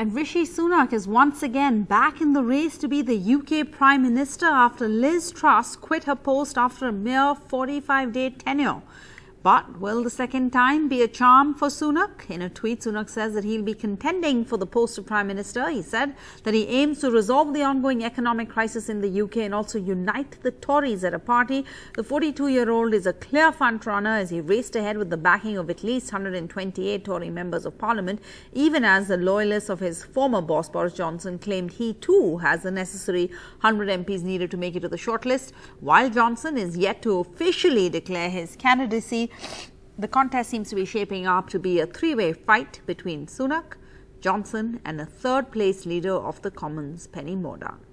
And Rishi Sunak is once again back in the race to be the UK Prime Minister after Liz Truss quit her post after a mere 45-day tenure. But will the second time be a charm for Sunak? In a tweet, Sunak says that he'll be contending for the post of Prime Minister. He said that he aims to resolve the ongoing economic crisis in the UK and also unite the Tories at a party. The 42-year-old is a clear frontrunner as he raced ahead with the backing of at least 128 Tory members of Parliament, even as the loyalists of his former boss, Boris Johnson, claimed he too has the necessary 100 MPs needed to make it to the shortlist. While Johnson is yet to officially declare his candidacy, the contest seems to be shaping up to be a three-way fight between Sunak, Johnson and a third-place leader of the Commons, Penny Mordaunt.